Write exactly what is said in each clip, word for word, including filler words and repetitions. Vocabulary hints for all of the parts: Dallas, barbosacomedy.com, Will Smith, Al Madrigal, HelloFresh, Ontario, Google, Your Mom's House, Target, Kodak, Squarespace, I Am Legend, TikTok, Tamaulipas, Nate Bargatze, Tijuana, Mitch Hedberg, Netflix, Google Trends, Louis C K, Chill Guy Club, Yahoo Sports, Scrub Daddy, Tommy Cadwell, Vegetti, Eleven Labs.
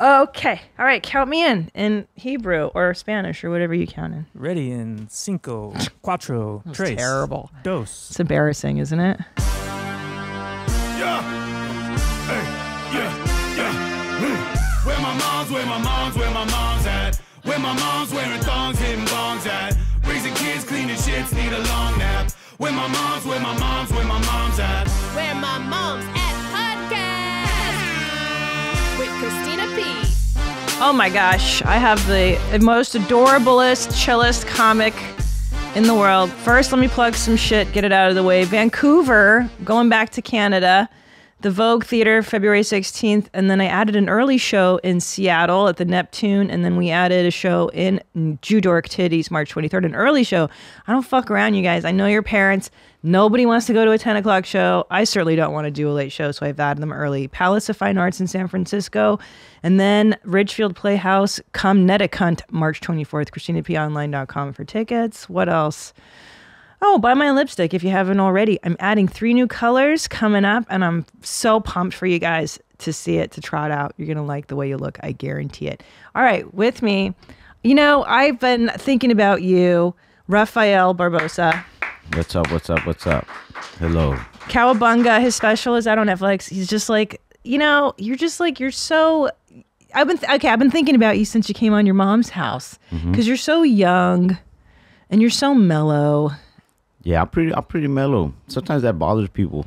Okay. All right. Count me in in Hebrew or Spanish or whatever you count in. Ready in cinco, cuatro, tres. Terrible. Dos. It's embarrassing, isn't it? Yeah. Hey. Yeah. Yeah. Mm. Where my mom's, where my mom's, where my mom's at. Where my mom's wearing thongs, hitting bongs at. Raising kids, cleaning shits, need a long nap. Where my mom's, where my mom's, where my mom's at. Where my mom's at. With Christina P. Oh my gosh, I have the most adorablest, chillest comic in the world. First, let me plug some shit, get it out of the way. Vancouver, going back to Canada, the Vogue Theater, February sixteenth, and then I added an early show in Seattle at the Neptune, and then we added a show in Judork Titties, March twenty-third, an early show. I don't fuck around, you guys. I know your parents. Nobody wants to go to a ten o'clock show. I certainly don't want to do a late show, so I've added them early. Palace of Fine Arts in San Francisco. And then Ridgefield Playhouse, Come Neticunt, March twenty-fourth, Christina P online dot com for tickets. What else? Oh, buy my lipstick if you haven't already. I'm adding three new colors coming up, and I'm so pumped for you guys to see it, to try it out. You're going to like the way you look. I guarantee it. All right, with me, you know, I've been thinking about you, Rafael Barbosa. What's up, what's up, what's up? Hello. Cowabunga, his special is out on Netflix. He's just like, you know, you're just like, you're so, I've been, th okay, I've been thinking about you since you came on Your Mom's House. Mm-hmm. Because you're so young and you're so mellow. Yeah, I'm pretty, I'm pretty mellow. Sometimes that bothers people.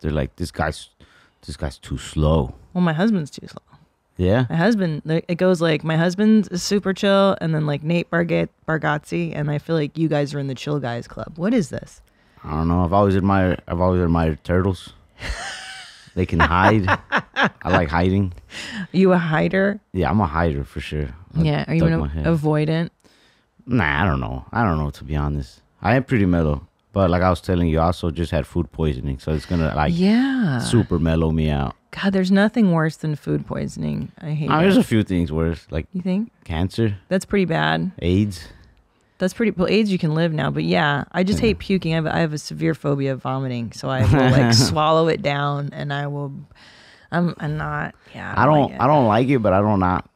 They're like, this guy's, this guy's too slow. Well, my husband's too slow. Yeah. My husband, it goes like, my husband is super chill, and then like Nate Bargatze, and I feel like you guys are in the chill guys club. What is this? I don't know. I've always admired, I've always admired turtles. They can hide. I like hiding. Are you a hider? Yeah, I'm a hider for sure. I yeah. Are you an avoidant? Nah, I don't know. I don't know, to be honest. I am pretty mellow, but like I was telling you, I also just had food poisoning, so it's going to like yeah. super mellow me out. God, there's nothing worse than food poisoning. I hate it. Oh, there's a few things worse. Like, you think? Cancer. That's pretty bad. AIDS. That's pretty, well, AIDS you can live now, but yeah, I just yeah. hate puking. I have, I have a severe phobia of vomiting, so I will like swallow it down, and I will, I'm, I'm not, yeah. I don't, I don't like, I don't like it, but I don't not.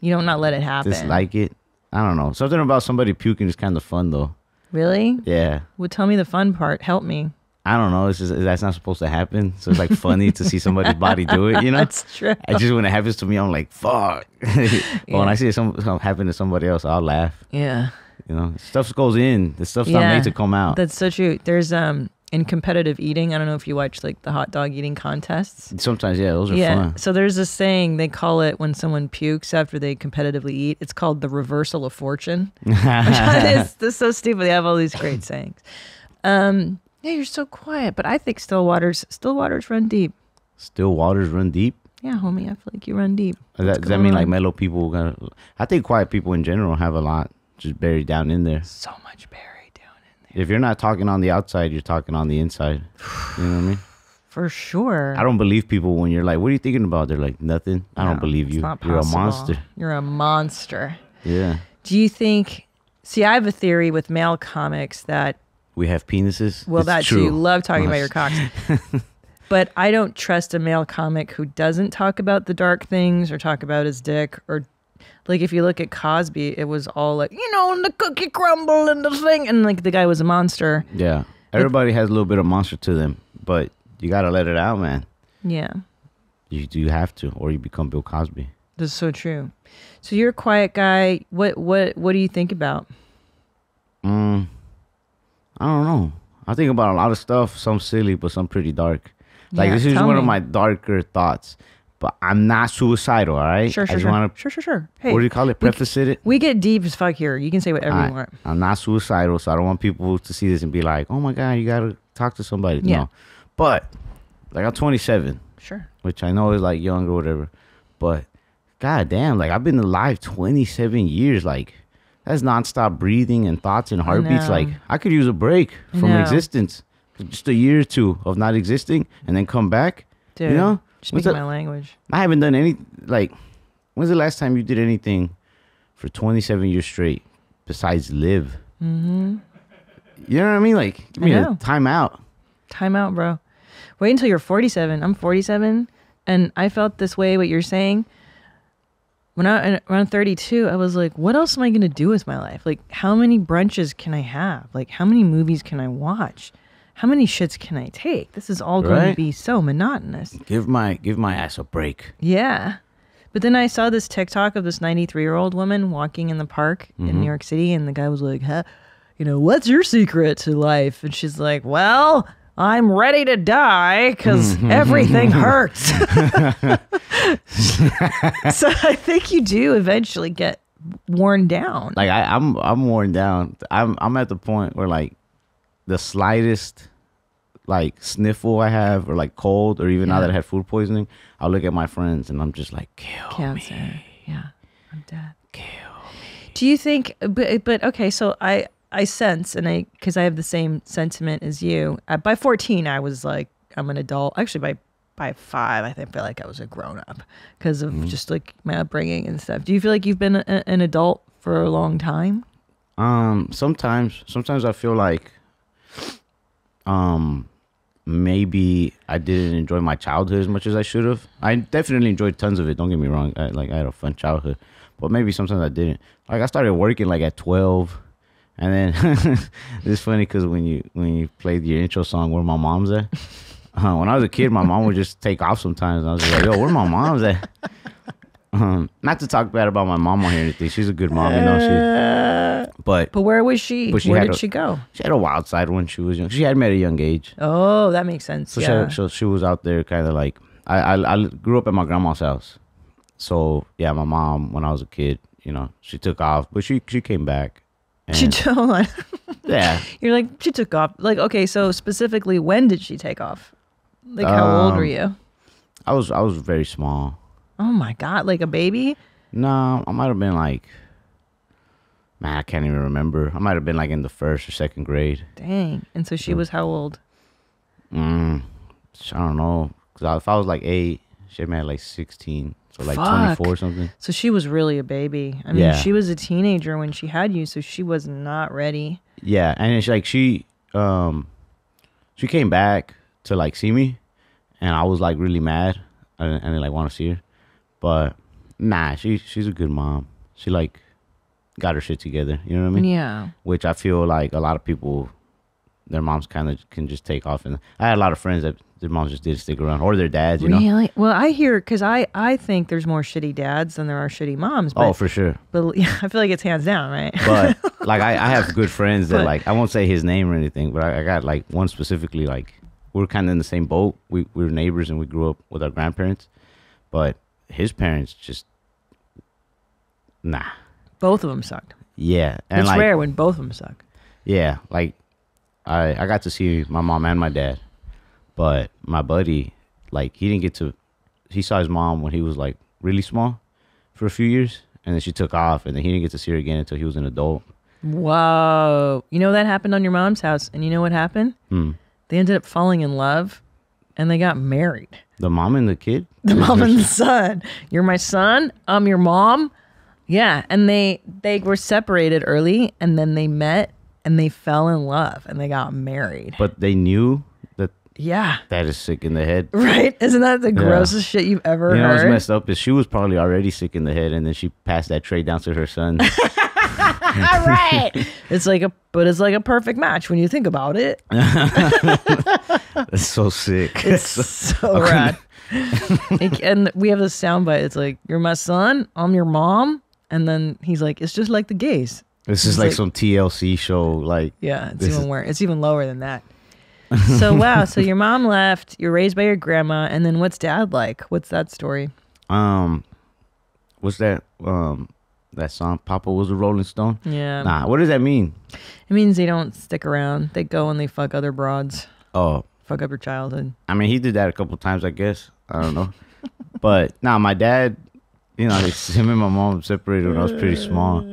You don't not let it happen. Dislike it. I don't know. Something about somebody puking is kind of fun, though. Really? Yeah. Well, tell me the fun part. Help me. I don't know. It's just, that's not supposed to happen. So it's like funny to see somebody's body do it, you know? That's true. I just, when it happens to me, I'm like, fuck. Yeah. But when I see it some, some happen to somebody else, I'll laugh. Yeah. You know, stuff goes in. The stuff's yeah. not made to come out. That's so true. There's, um, in competitive eating, I don't know if you watch like the hot dog eating contests. Sometimes, yeah, those are yeah. fun. So there's this saying, they call it when someone pukes after they competitively eat, it's called the reversal of fortune. This is so stupid. They have all these great sayings. Um, Yeah, you're so quiet, but I think still waters, still waters run deep. Still waters run deep? Yeah, homie, I feel like you run deep. Does that, does that mean on? Like mellow people? Gonna, I think quiet people in general have a lot just buried down in there. So much buried down in there. If you're not talking on the outside, you're talking on the inside. You know what I mean? For sure. I don't believe people when you're like, what are you thinking about? They're like, nothing. I no, don't believe you. You're a monster. You're a monster. Yeah. Do you think, see, I have a theory with male comics that we have penises. Well, that's true. You love talking about your cocks. But I don't trust a male comic who doesn't talk about the dark things or talk about his dick. Or like if you look at Cosby, it was all like, you know, and the cookie crumble and the thing. And like the guy was a monster. Yeah. Everybody it, has a little bit of monster to them, but you got to let it out, man. Yeah. You do have to, or you become Bill Cosby. That's so true. So you're a quiet guy. What, what, what do you think about? Mm. I don't know. I think about a lot of stuff, some silly, but some pretty dark. Like, yeah, this is one me. of my darker thoughts, but I'm not suicidal, all right? Sure, sure, I just sure. Wanna, sure, sure, sure. Hey, what do you call it? Preface we, it? We get deep as fuck here. You can say whatever I, you want. I'm not suicidal, so I don't want people to see this and be like, oh, my God, you got to talk to somebody. Yeah. No. But, like, I'm twenty-seven. Sure. Which I know is, like, young or whatever. But, God damn, like, I've been alive twenty-seven years, like, that's nonstop breathing and thoughts and heartbeats. I like, I could use a break from existence. Just a year or two of not existing and then come back. Dude, you know? Speaking my language. I haven't done any, like, when's the last time you did anything for twenty-seven years straight besides live? Mm-hmm. You know what I mean? Like, give me a time out. Time out, bro. Wait until you're forty-seven. I'm forty-seven, and I felt this way, what you're saying. when I around thirty-two, I was like, what else am I going to do with my life? Like, how many brunches can I have? Like, how many movies can I watch? How many shits can I take? This is all right? going to be so monotonous. Give my give my ass a break. Yeah. But then I saw this TikTok of this ninety-three-year-old woman walking in the park mm-hmm. in New York City, and the guy was like, huh, you know, what's your secret to life? And she's like, well, I'm ready to die because everything hurts. So I think you do eventually get worn down. Like I, I'm, I'm worn down. I'm, I'm at the point where like the slightest like sniffle I have, or like cold, or even yeah. now that I had food poisoning, I'll look at my friends and I'm just like, kill Cancer. me. Yeah, I'm dead. Kill me. Do you think? But, but okay, so I. I sense, and I, because I have the same sentiment as you. Uh, by fourteen, I was like, I'm an adult. Actually, by by five, I think I feel like I was a grown up because of mm-hmm. just like my upbringing and stuff. Do you feel like you've been a, an adult for a long time? Um, sometimes, sometimes I feel like, um, maybe I didn't enjoy my childhood as much as I should have. I definitely enjoyed tons of it. Don't get me wrong. I, like I had a fun childhood, but maybe sometimes I didn't. Like I started working like at twelve. And then it's funny because when you when you played your intro song, Where My Moms At, uh, when I was a kid, my mom would just take off sometimes. And I was just like, yo, where my mom's at? Um, not to talk bad about my mom on here or anything. She's a good mom, you know. She, but but where was she? But she where did a, she go? She had a wild side when she was young. She had me at a young age. Oh, that makes sense. So, yeah. she, had, so she was out there kind of like, I, I, I grew up at my grandma's house. So, yeah, my mom, when I was a kid, you know, she took off. But she, she came back. And she hold on. Yeah. You're like, she took off. Like, okay, so specifically, when did she take off? Like, how um, old were you? I was I was very small. Oh my God, like a baby? No, I might have been like, man, I can't even remember. I might have been like in the first or second grade. Dang. And so she was how old? Mm, I don't know. Cause if I was like eight, she had me at like sixteen. Or like Fuck. twenty-four or something. So she was really a baby. I mean, yeah. she was a teenager when she had you, so she was not ready. Yeah, and it's like she, um, she came back to like see me, and I was like really mad. I didn't, I didn't like want to see her, but nah, she she's a good mom. She like got her shit together. You know what I mean? Yeah. Which I feel like a lot of people, their moms kind of can just take off, and I had a lot of friends that. Their moms just didn't stick around, or their dads, you know? Really? Well, I hear, because I, I think there's more shitty dads than there are shitty moms. But, oh, for sure. But yeah, I feel like it's hands down, right? But, like, I, I have good friends that, but, like, I won't say his name or anything, but I, I got, like, one specifically, like, we were kind of in the same boat. We, we were neighbors, and we grew up with our grandparents. But his parents just, nah. Both of them sucked. Yeah. And it's like, rare when both of them suck. Yeah. Like, I, I got to see my mom and my dad. But my buddy, like, he didn't get to, he saw his mom when he was, like, really small for a few years. And then she took off, and then he didn't get to see her again until he was an adult. Whoa. You know that happened on Your Mom's House, and you know what happened? Hmm. They ended up falling in love, and they got married. The mom and the kid? The mom and the son. You're my son, I'm your mom. Yeah, and they, they were separated early, and then they met, and they fell in love, and they got married. But they knew... Yeah. That is sick in the head. Right? Isn't that the grossest yeah. shit you've ever you know, heard? You know what's messed up is she was probably already sick in the head, and then she passed that trait down to her son. All right. It's like a, but it's like a perfect match when you think about it. That's so sick. It's so rad. And we have this soundbite. It's like, you're my son, I'm your mom. And then he's like, it's just like the gays. This is like, like some T L C show. Like, yeah, it's even worse. It's even lower than that. So wow, so your mom left, you're raised by your grandma, and then what's dad like? What's that story? Um what's that um that song, Papa Was a Rolling Stone? Yeah. Nah, what does that mean? It means they don't stick around. They go and they fuck other broads. Oh. Fuck up your childhood. I mean, he did that a couple times, I guess. I don't know. But nah, my dad, you know, him and my mom separated when I was pretty small.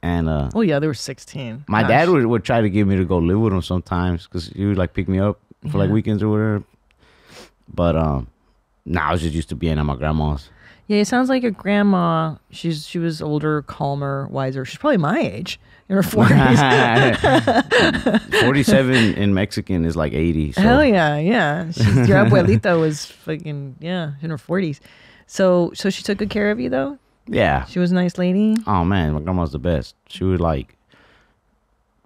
And uh oh yeah, they were sixteen. My Gosh. dad would, would try to get me to go live with him sometimes because he would like pick me up for yeah. like weekends or whatever. But um nah, I was just used to being at my grandma's. Yeah, it sounds like your grandma, she's she was older, calmer, wiser. She's probably my age, in her forties. forty-seven in Mexican is like eighty. So. Hell yeah, yeah. She's, your abuelita was fucking yeah, in her forties. So so she took good care of you though? Yeah. She was a nice lady? Oh, man. My grandma was the best. She would, like,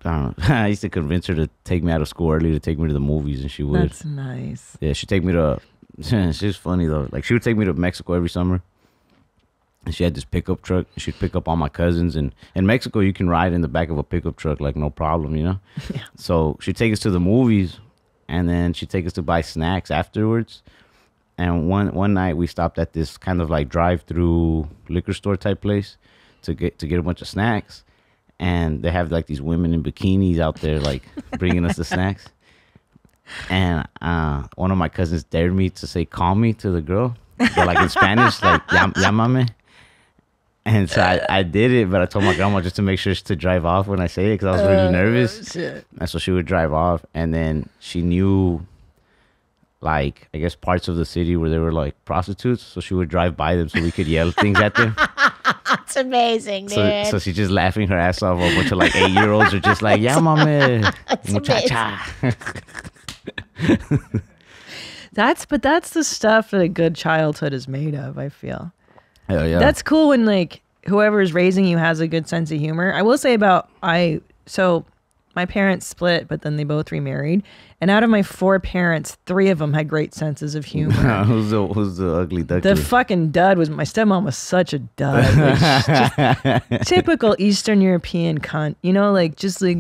I don't know. I used to convince her to take me out of school early to take me to the movies, and she would. That's nice. Yeah, she'd take me to, she's funny, though. Like, she would take me to Mexico every summer. And she had this pickup truck. She'd pick up all my cousins. And in Mexico, you can ride in the back of a pickup truck, like, no problem, you know? Yeah. So she'd take us to the movies, and then she'd take us to buy snacks afterwards. And one one night, we stopped at this kind of, like, drive-through liquor store type place to get to get a bunch of snacks. And they have, like, these women in bikinis out there, like, bringing us the snacks. And uh, one of my cousins dared me to say, call me to the girl. But, like, in Spanish, like, llámame. And so I, I did it, but I told my grandma just to make sure to drive off when I say it, because I was really uh, nervous. Shit. And so she would drive off, and then she knew, like, I guess parts of the city where there were, like, prostitutes, so she would drive by them so we could yell things at them. That's amazing, dude. So, so she's just laughing her ass off. A bunch of, like, eight-year-olds are just like, yeah, mama, muchacha. That's, but that's the stuff that a good childhood is made of, I feel. Yeah, yeah. That's cool when, like, whoever is raising you has a good sense of humor. I will say about, I, so my parents split, but then they both remarried. And out of my four parents, three of them had great senses of humor. who's, the, who's the ugly duckling? The fucking dud was, my stepmom was such a dud. Like, just typical Eastern European cunt, you know, like, just like,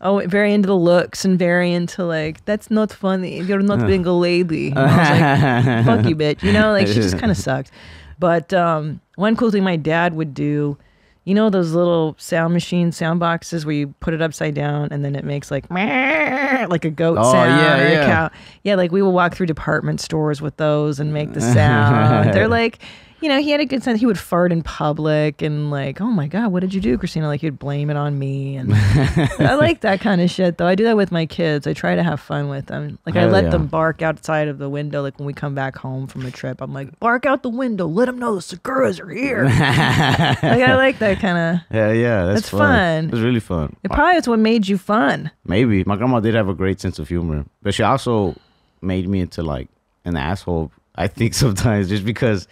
oh, very into the looks and very into, like, that's not funny. You're not being a lady. And I was like, fuck you, bitch. You know, like, she just kind of sucked. But um, one cool thing my dad would do, you know those little sound machine sound boxes where you put it upside down and then it makes like like a goat oh, sound yeah, or yeah. a cow. Yeah, like we would walk through department stores with those and make the sound. They're like, you know, he had a good sense. He would fart in public and like, oh my God, what did you do, Christina? Like, he'd blame it on me. And I like that kind of shit, though. I do that with my kids. I try to have fun with them. Like, Hell I let yeah. them bark outside of the window. Like, when we come back home from a trip, I'm like, bark out the window. Let them know the Seguras are here. Like, I like that kind of. Yeah, yeah. That's, that's fun. It was really fun. It probably is what made you fun. Maybe. My grandma did have a great sense of humor, but she also made me into, like, an asshole, I think, sometimes, just because.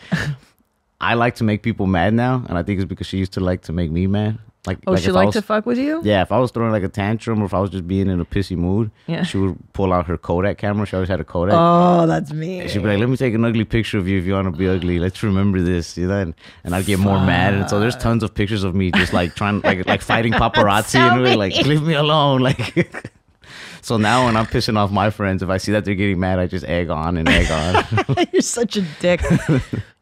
I like to make people mad now, and I think it's because she used to like to make me mad. Like, oh, like she liked to fuck with you? Yeah, if I was throwing like a tantrum or if I was just being in a pissy mood, yeah. she would pull out her Kodak camera. She always had a Kodak. Oh, that's me. And she'd be like, let me take an ugly picture of you if you want to be ugly. Let's remember this. You know? And, and I'd get Fuck. more mad. And so there's tons of pictures of me just like trying, like, like fighting paparazzi. So and really like, leave me alone. Like. So now when I'm pissing off my friends, if I see that they're getting mad, I just egg on and egg on. You're such a dick.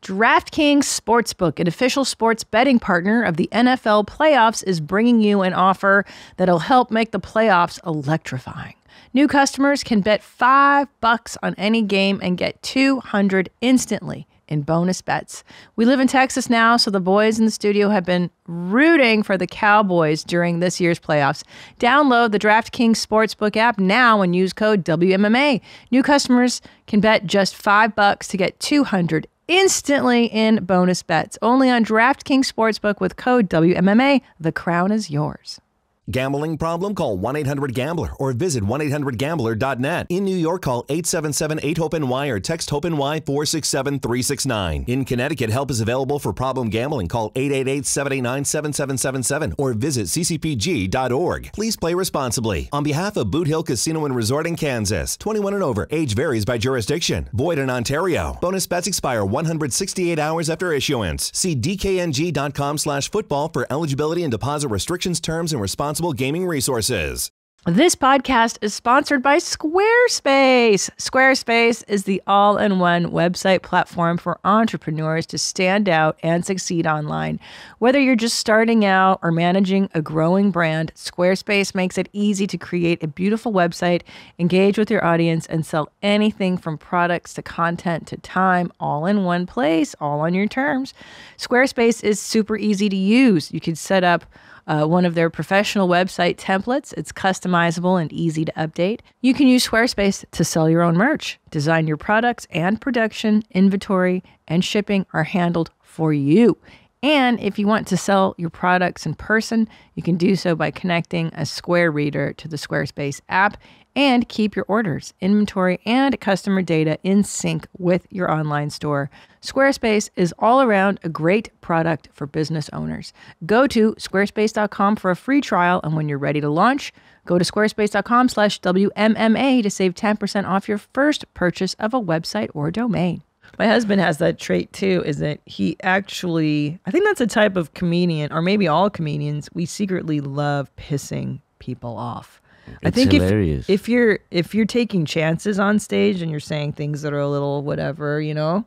DraftKings Sportsbook, an official sports betting partner of the N F L playoffs, is bringing you an offer that'll help make the playoffs electrifying. New customers can bet five bucks on any game and get two hundred instantly in bonus bets. We live in Texas now, so the boys in the studio have been rooting for the Cowboys during this year's playoffs. Download the DraftKings Sportsbook app now and use code W M M A. New customers can bet just five bucks to get two hundred instantly in bonus bets. Only on DraftKings Sportsbook with code W M M A. The crown is yours. Gambling problem? Call one eight hundred gambler or visit one eight hundred gambler dot net. In New York, call eight seven seven eight hope N Y or text HOPE-NY four six seven three six nine. In Connecticut, help is available for problem gambling. Call eight eight eight seven eight nine seven seven seven seven or visit c c p g dot org. Please play responsibly. On behalf of Boot Hill Casino and Resort in Kansas, twenty-one and over, age varies by jurisdiction. Void in Ontario. Bonus bets expire one hundred sixty-eight hours after issuance. See d k n g dot com slash football for eligibility and deposit restrictions, terms, and responsibility. Gaming resources. This podcast is sponsored by Squarespace. Squarespace is the all-in-one website platform for entrepreneurs to stand out and succeed online. Whether you're just starting out or managing a growing brand, Squarespace makes it easy to create a beautiful website, engage with your audience, and sell anything from products to content to time, all in one place, all on your terms. Squarespace is super easy to use. You can set up Uh, one of their professional website templates. It's customizable and easy to update. You can use Squarespace to sell your own merch. Design your products and production, inventory, and shipping are handled for you. And if you want to sell your products in person, you can do so by connecting a Square Reader to the Squarespace app and keep your orders, inventory, and customer data in sync with your online store. Squarespace is all around a great product for business owners. Go to squarespace dot com for a free trial, and when you're ready to launch, go to squarespace dot com slash W M M A to save ten percent off your first purchase of a website or domain. My husband has that trait too, is that he actually, I think that's a type of comedian, or maybe all comedians, we secretly love pissing people off. It's I think hilarious. If, if you're if you're taking chances on stage and you're saying things that are a little whatever, you know,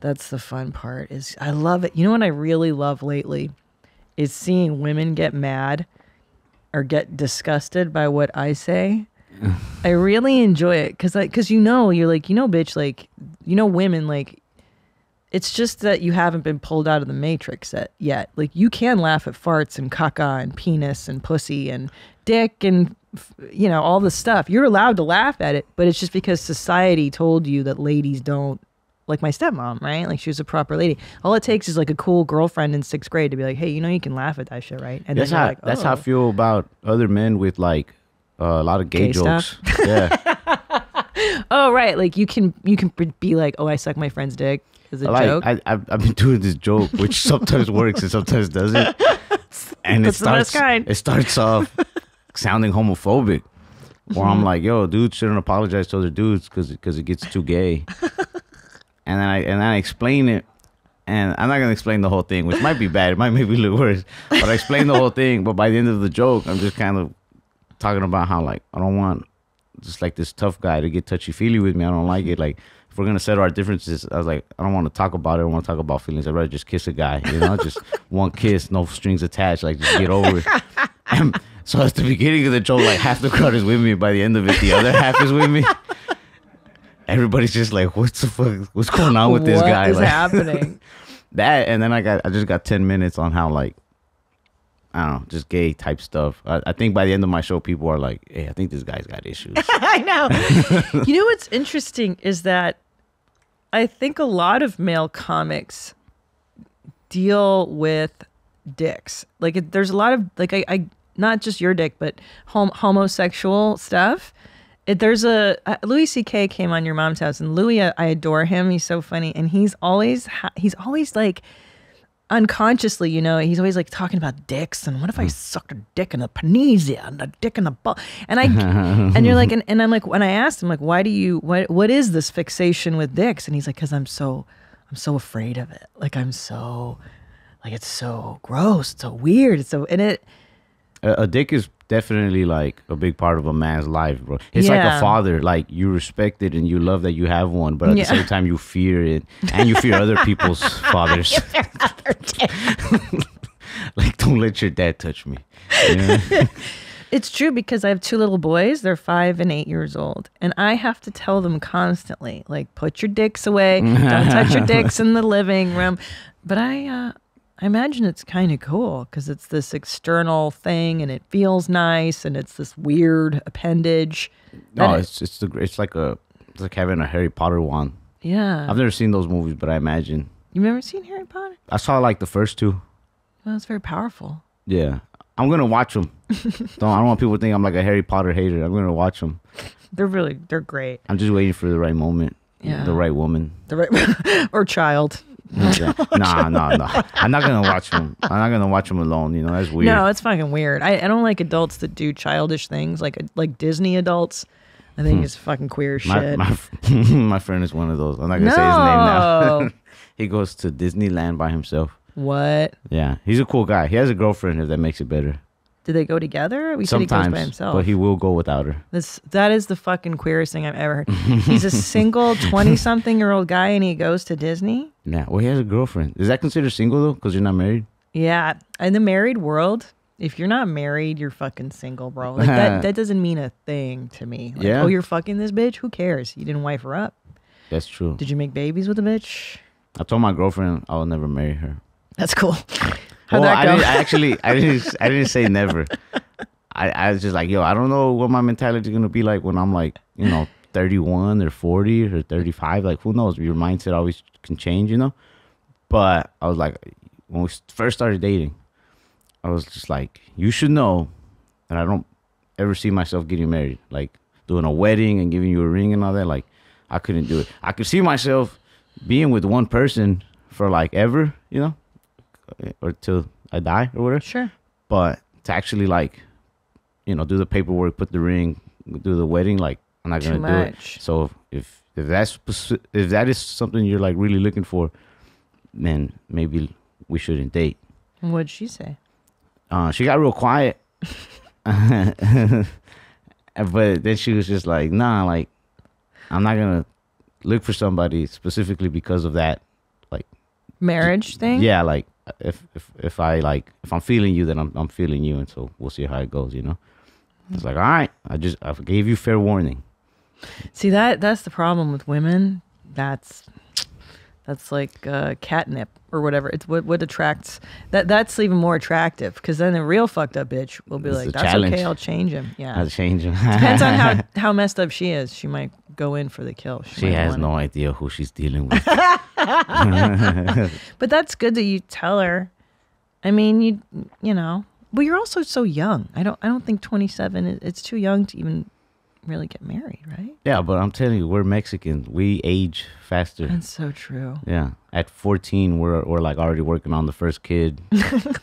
that's the fun part. Is I love it. You know what I really love lately is seeing women get mad or get disgusted by what I say. I really enjoy it because like because you know you're like you know bitch like you know women like. It's just that you haven't been pulled out of the matrix yet. Like, you can laugh at farts and caca and penis and pussy and dick and, you know, all this stuff. You're allowed to laugh at it, but it's just because society told you that ladies don't, like my stepmom, right? Like, she was a proper lady. All it takes is, like, a cool girlfriend in sixth grade to be like, hey, you know you can laugh at that shit, right? And that's how, like, oh. That's how I feel about other men with, like, uh, a lot of gay, gay jokes. Stuff. Yeah. Oh, right. Like, you can, you can be like, oh, I suck my friend's dick. A like, joke? I, I've, I've been doing this joke, which sometimes works and sometimes doesn't, and it starts, it starts off sounding homophobic, where I'm like, yo, dudes shouldn't apologize to other dudes because because it gets too gay. And then I and then I explain it, and I'm not gonna explain the whole thing, which might be bad, it might make me look worse, but I explain the whole thing. But by the end of the joke, I'm just kind of talking about how, like, I don't want just like this tough guy to get touchy-feely with me. I don't like it. Like, if we're gonna settle our differences, I was like, I don't want to talk about it. I don't want to talk about feelings. I'd rather just kiss a guy, you know, just one kiss, no strings attached. Like, just get over it. And so at the beginning of the joke, like, half the crowd is with me. By the end of it, the other half is with me. Everybody's just like, "What's the fuck? What's going on with what this guy? What's like, happening?" That, and then I got, I just got ten minutes on how, like, I don't know, just gay type stuff. I, I think by the end of my show, people are like, "Hey, I think this guy's got issues." I know. You know what's interesting is that I think a lot of male comics deal with dicks. Like, there's a lot of, like, I, I not just your dick, but hom homosexual stuff. It, there's a, uh, Louis C K came on Your Mom's House, and Louis, I, I adore him. He's so funny. And he's always, ha he's always like, unconsciously, you know, he's always like talking about dicks and what if I sucked a dick in the panesia and a dick in the butt, and I and you're like and, and I'm like when I asked him, like, why do you what what is this fixation with dicks? And he's like, because I'm so I'm so afraid of it. Like, I'm so like it's so gross, it's so weird, it's so and it a, a dick is definitely like a big part of a man's life, bro. It's yeah. like a father. Like, you respect it and you love that you have one, but at yeah. the same time you fear it, and you fear other people's fathers. Other like, don't let your dad touch me. You know? It's true, because I have two little boys. They're five and eight years old, and I have to tell them constantly, like, put your dicks away. Don't touch your dicks in the living room. But I. Uh, I imagine it's kind of cool because it's this external thing and it feels nice and it's this weird appendage. No, it's it's the it's like a it's like having a Harry Potter wand. Yeah, I've never seen those movies, but I imagine. You've never seen Harry Potter? I saw like the first two. Well, it's very powerful. Yeah, I'm gonna watch them. Don't I don't want people to think I'm like a Harry Potter hater. I'm gonna watch them. They're really they're great. I'm just waiting for the right moment. Yeah, the right woman. The right or child. Okay. Nah, nah, nah. I'm not gonna watch them. I'm not gonna watch them alone. You know, that's weird. No, it's fucking weird. I, I don't like adults that do childish things, like like Disney adults. I think hmm. it's fucking queer shit. My, my, my friend is one of those. I'm not gonna no. say his name now. He goes to Disneyland by himself. What? Yeah, he's a cool guy. He has a girlfriend, if that makes it better. Do they go together? We Sometimes, said he goes by himself. But he will go without her. This, that is the fucking queerest thing I've ever heard. He's a single twenty-something-year-old guy and he goes to Disney? Yeah. Well, he has a girlfriend. Is that considered single, though, because you're not married? Yeah. In the married world, if you're not married, you're fucking single, bro. Like, that, that doesn't mean a thing to me. Like, yeah. Oh, you're fucking this bitch? Who cares? You didn't wife her up. That's true. Did you make babies with a bitch? I told my girlfriend I would never marry her. That's cool. How'd well, I, didn't, I actually, I didn't, I didn't say never. I, I was just like, yo, I don't know what my mentality is going to be like when I'm like, you know, thirty-one or forty or thirty-five. Like, who knows? Your mindset always can change, you know? But I was like, when we first started dating, I was just like, you should know that I don't ever see myself getting married, like doing a wedding and giving you a ring and all that. Like, I couldn't do it. I could see myself being with one person for like ever, you know, or till I die or whatever. Sure. But to actually like, you know, do the paperwork, put the ring, do the wedding, like, I'm not going to do it. So if, if that's, if that is something you're like really looking for, then maybe we shouldn't date. What'd she say? Uh, she got real quiet. But then she was just like, nah, like, I'm not going to look for somebody specifically because of that, like, marriage thing. Yeah, like, if if if I like, if I'm feeling you, then I'm I'm feeling you, and so we'll see how it goes, you know. It's like, all right, I just I gave you fair warning. See, that that's the problem with women. That's that's like uh, catnip or whatever. It's what what attracts that that's even more attractive, because then the real fucked up bitch will be it's like, that's challenge. Okay, I'll change him. Yeah, I'll change him. Depends on how how messed up she is. She might go in for the kill. She, she has no it. idea who she's dealing with. But that's good that you tell her. I mean, you you know, but you're also so young. I don't I don't think twenty-seven, it's too young to even really get married, right? Yeah, but I'm telling you, we're Mexicans. We age faster. That's so true. Yeah, at fourteen, we're we're like already working on the first kid, the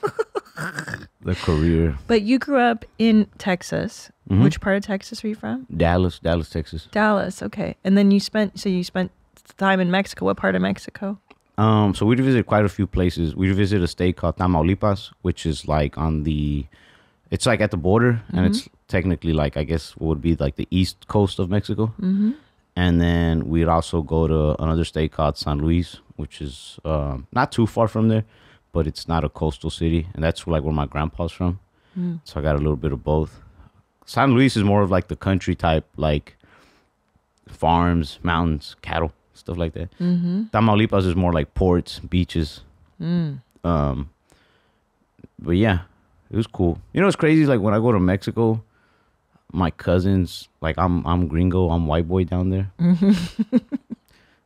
career. But you grew up in Texas. Mm-hmm. Which part of Texas are you from? Dallas, Dallas, Texas. Dallas, okay. And then you spent so you spent time in Mexico. What part of Mexico? Um, so we visited quite a few places. We visited a state called Tamaulipas, which is like on the, it's like at the border, mm-hmm. and it's technically like, I guess what would be like the east coast of Mexico. Mm-hmm. And then we'd also go to another state called San Luis, which is um, not too far from there, but it's not a coastal city. And that's like where my grandpa's from. Mm. So I got a little bit of both. San Luis is more of like the country type, like farms, mountains, cattle, stuff like that. Mm-hmm. Tamaulipas is more like ports, beaches. Mm. Um, but yeah, it was cool. You know what's crazy? Like when I go to Mexico, my cousins, like I'm I'm gringo, I'm white boy down there. Mm-hmm.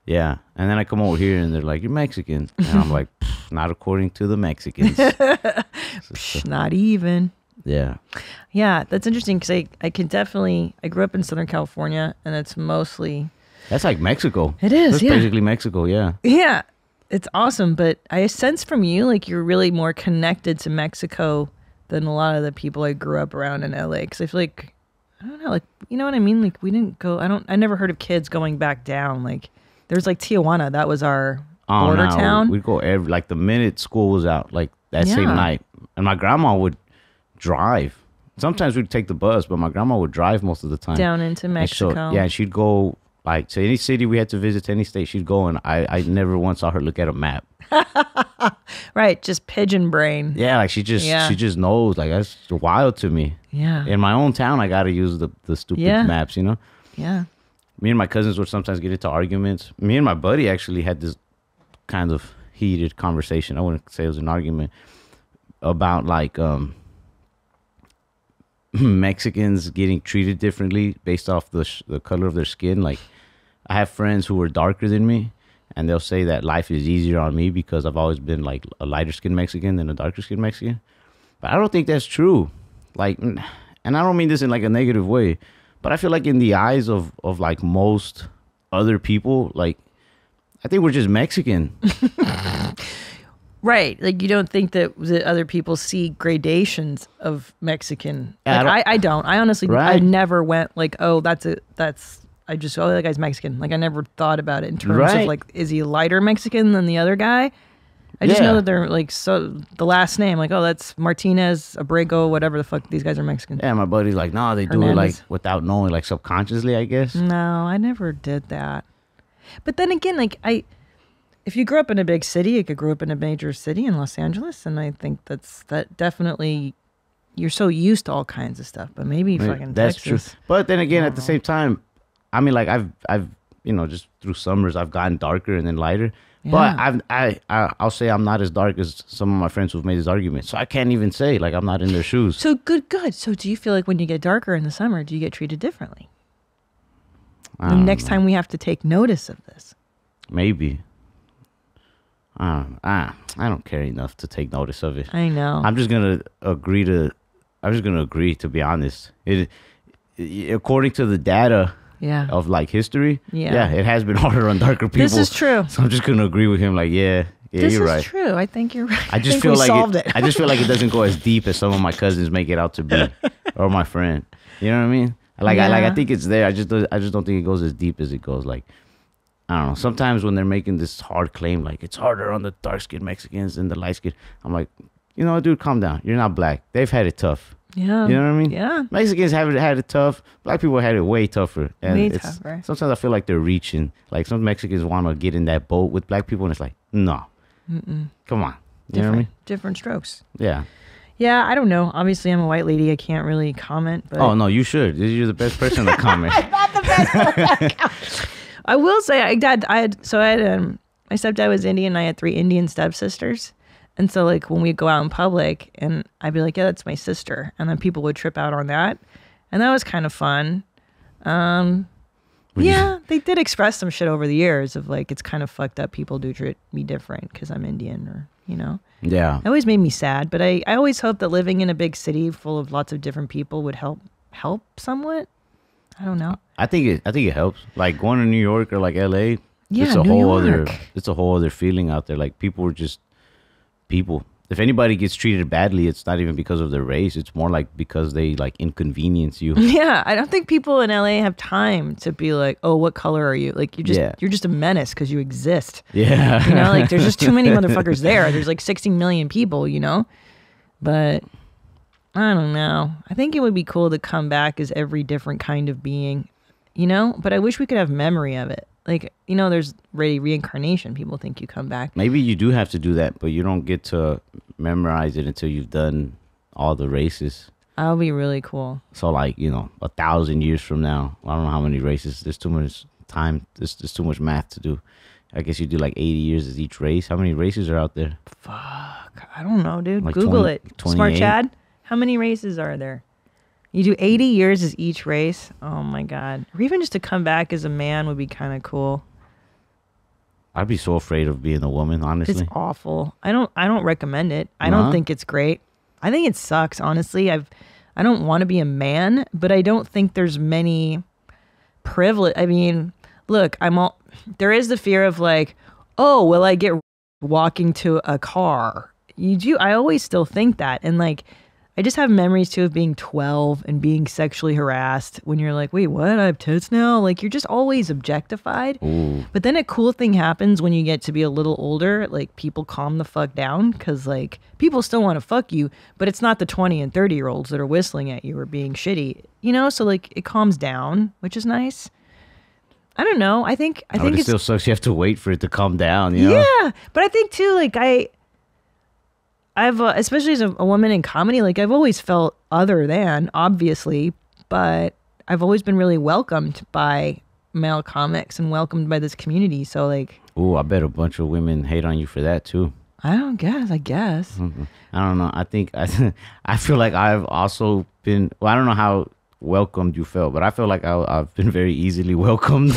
Yeah. And then I come over here and they're like, you're Mexican. And I'm like, not according to the Mexicans. so, not even. Yeah. Yeah, that's interesting because I, I can definitely, I grew up in Southern California and it's mostly... That's like Mexico. It is, That's yeah. basically Mexico, yeah. Yeah, it's awesome. But I sense from you, like, you're really more connected to Mexico than a lot of the people I grew up around in L A. Because I feel like, I don't know, like, you know what I mean? Like, we didn't go, I don't, I never heard of kids going back down. Like, there's like Tijuana, that was our oh, border no, town. We'd go every, like, the minute school was out, like, that yeah. same night. And my grandma would drive. Sometimes we'd take the bus, but my grandma would drive most of the time. Down into Mexico. And so, yeah, she'd go... Like, to any city we had to visit, to any state she'd go, and I, I never once saw her look at a map. Right, just pigeon brain. Yeah, like, she just yeah. she just knows. Like, that's wild to me. Yeah. In my own town, I got to use the, the stupid yeah. maps, you know? Yeah. Me and my cousins would sometimes get into arguments. Me and my buddy actually had this kind of heated conversation. I wouldn't say it was an argument. About, like, um, Mexicans getting treated differently based off the, sh the color of their skin, like... I have friends who are darker than me, and they'll say that life is easier on me because I've always been like a lighter-skinned Mexican than a darker-skinned Mexican. But I don't think that's true. Like, and I don't mean this in like a negative way, but I feel like in the eyes of, of like most other people, like, I think we're just Mexican. Right. Like, you don't think that, that other people see gradations of Mexican. Like, I, don't, I, I don't. I honestly, right? I never went like, oh, that's a, that's... I just, oh, that guy's Mexican. Like, I never thought about it in terms right. of, like, is he lighter Mexican than the other guy? I just yeah. know that they're, like, so, the last name, like, oh, that's Martinez, Abrego, whatever the fuck, these guys are Mexican. Yeah, my buddy's like, no, they Hernandez. do it, like, without knowing, like, subconsciously, I guess. No, I never did that. But then again, like, I, if you grew up in a big city, like, I grew up in a major city in Los Angeles, and I think that's, that definitely... You're so used to all kinds of stuff, but maybe right. fucking that's Texas. That's true. But then again, at the same time, I mean, like, I've, I've, you know, just through summers, I've gotten darker and then lighter. Yeah. But I've, I, I, I'll say I'm not as dark as some of my friends who've made this argument. So I can't even say, like, I'm not in their shoes. So good, good. So do you feel like when you get darker in the summer, do you get treated differently? I don't know. Next time we have to take notice of this. Maybe. I don't, I, I don't care enough to take notice of it. I know. I'm just gonna agree to. I'm just gonna agree to be honest. It, it according to the data. Yeah. Of like history. Yeah. Yeah. It has been harder on darker people. This is true. So I'm just gonna agree with him. Like, yeah, yeah, this you're right. This is true. I think you're right. I just I feel like solved it, it. I just feel like it doesn't go as deep as some of my cousins make it out to be, or my friend. You know what I mean? Like, yeah. I like I think it's there. I just I just don't think it goes as deep as it goes. Like, I don't know. Sometimes when they're making this hard claim, like it's harder on the dark-skinned Mexicans than the light-skinned, I'm like, you know, dude, calm down. You're not black. They've had it tough. Yeah. You know what I mean? Yeah. Mexicans haven't had it tough. Black people had it way tougher. And way it's, tougher. Sometimes I feel like they're reaching. Like some Mexicans want to get in that boat with black people, and it's like, no. Mm-mm. Come on. You different, know what I mean? Different strokes. Yeah. Yeah, I don't know. Obviously, I'm a white lady. I can't really comment. But... Oh, no, you should. You're the best person to comment. I'm not the best person to comment. I will say, I dad, I had, so I had, um, my stepdad was Indian, and I had three Indian stepsisters. And so, like, when we'd go out in public, and I'd be like, yeah, that's my sister. And then people would trip out on that. And that was kind of fun. Um, yeah, they did express some shit over the years of, like, it's kind of fucked up. People do treat me different because I'm Indian or, you know. Yeah. It always made me sad. But I, I always hoped that living in a big city full of lots of different people would help help somewhat. I don't know. I think it, I think it helps. Like, going to New York or, like, L A, yeah, it's a New whole York. other it's a whole other feeling out there. Like, people were just... people. If anybody gets treated badly, it's not even because of their race. It's more like because they like inconvenience you. Yeah, I don't think people in L A have time to be like, "Oh, what color are you?" Like you just yeah. you're just a menace because you exist. Yeah, you know, like there's just too many motherfuckers there. There's like sixteen million people, you know. But I don't know. I think it would be cool to come back as every different kind of being, you know. But I wish we could have memory of it. Like, you know, there's re reincarnation. People think you come back. Maybe you do have to do that, but you don't get to memorize it until you've done all the races. That'll be really cool. So, like, you know, a thousand years from now, I don't know how many races. There's too much time. There's, there's too much math to do. I guess you do like eighty years as each race. How many races are out there? Fuck. I don't know, dude. Like Google twenty, it. Smart Chad, how many races are there? You do eighty years as each race. Oh, my God. Or even just to come back as a man would be kind of cool. I'd be so afraid of being a woman, honestly. It's awful. I don't I don't recommend it. I no? don't think it's great. I think it sucks, honestly. I've, I don't want to be a man, but I don't think there's many privilege. I mean, look, I'm all, there is the fear of like, oh, will I get walking to a car? You do. I always still think that. And like, I just have memories, too, of being twelve and being sexually harassed when you're like, wait, what? I have tits now? Like, you're just always objectified. Ooh. But then a cool thing happens when you get to be a little older. Like, people calm the fuck down because, like, people still want to fuck you, but it's not the twenty and thirty-year-olds that are whistling at you or being shitty, you know? So, like, it calms down, which is nice. I don't know. I think I, I think it still sucks. You have to wait for it to calm down, you know? Yeah. But I think, too, like, I... I've, uh, especially as a, a woman in comedy, like I've always felt other than, obviously, but I've always been really welcomed by male comics and welcomed by this community. So like... Ooh, I bet a bunch of women hate on you for that too. I don't guess, I guess. Mm-hmm. I don't know. I think, I, I feel like I've also been, well, I don't know how welcomed you felt, but I feel like I, I've been very easily welcomed.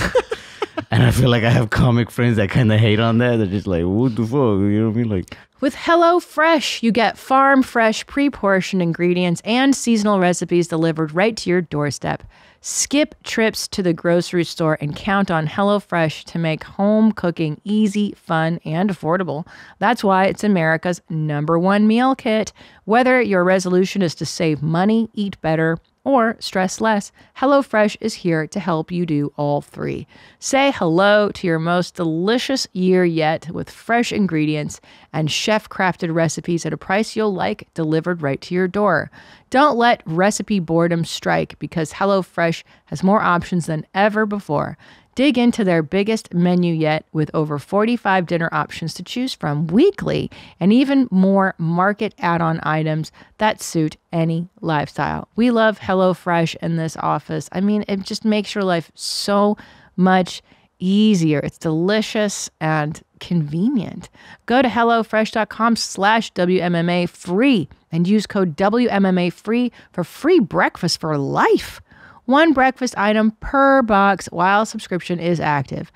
And I feel like I have comic friends that kind of hate on that. They're just like, what the fuck? You know what I mean? Like, with HelloFresh, you get farm fresh, pre-portioned ingredients and seasonal recipes delivered right to your doorstep. Skip trips to the grocery store and count on HelloFresh to make home cooking easy, fun, and affordable. That's why it's America's number one meal kit. Whether your resolution is to save money, eat better, or stress less, HelloFresh is here to help you do all three. Say hello to your most delicious year yet with fresh ingredients and chef-crafted recipes at a price you'll like, delivered right to your door. Don't let recipe boredom strike, because HelloFresh has more options than ever before. Dig into their biggest menu yet with over forty-five dinner options to choose from weekly, and even more market add-on items that suit any lifestyle. We love HelloFresh in this office. I mean, it just makes your life so much easier. It's delicious and convenient. Go to HelloFresh dot com slash W M M A free and use code W M M A free for free breakfast for life. One breakfast item per box while subscription is active.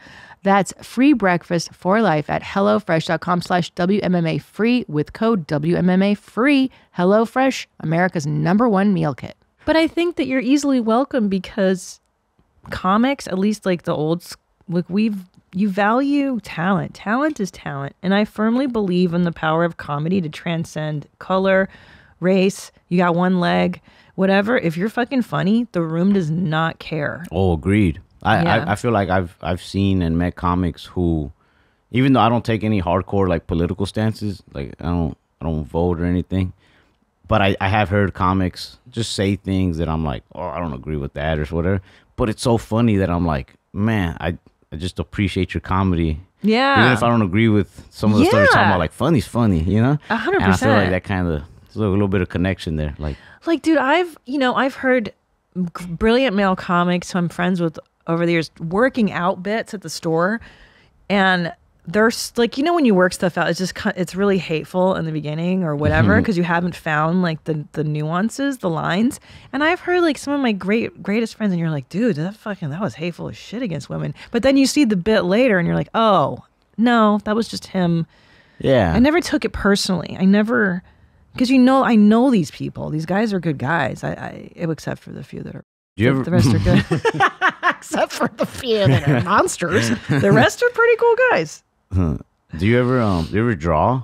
That's free breakfast for life at HelloFresh dot com slash W M M A free with code W M M A free. HelloFresh, America's number one meal kit. But I think that you're easily welcome because comics, at least like the old, like we've, you value talent. Talent is talent. And I firmly believe in the power of comedy to transcend color, race, you got one leg, whatever. If you're fucking funny, the room does not care. Oh, agreed. I, yeah. I, I feel like I've I've seen and met comics who, even though I don't take any hardcore like political stances, like I don't I don't vote or anything, but I, I have heard comics just say things that I'm like, oh, I don't agree with that or whatever. But it's so funny that I'm like, man, I, I just appreciate your comedy. Yeah. Even if I don't agree with some of the yeah. stuff you're talking about, like funny's funny, you know? A hundred percent. And I feel like that kind of, there's a little bit of connection there. Like, like dude, I've, you know, I've heard brilliant male comics who I'm friends with over the years working out bits at the store, and there's like, you know, when you work stuff out, it's just, it's really hateful in the beginning or whatever because you haven't found like the the nuances, the lines. And I've heard like some of my great greatest friends, and you're like, dude, that fucking that was hateful as shit against women. But then you see the bit later, and you're like, oh no, that was just him. Yeah, I never took it personally. I never, because you know, I know these people. These guys are good guys. I, I except for the few that are. Do you ever, the rest are good. Except for the few that are monsters. The rest are pretty cool guys. Huh. Do you ever um do you ever draw?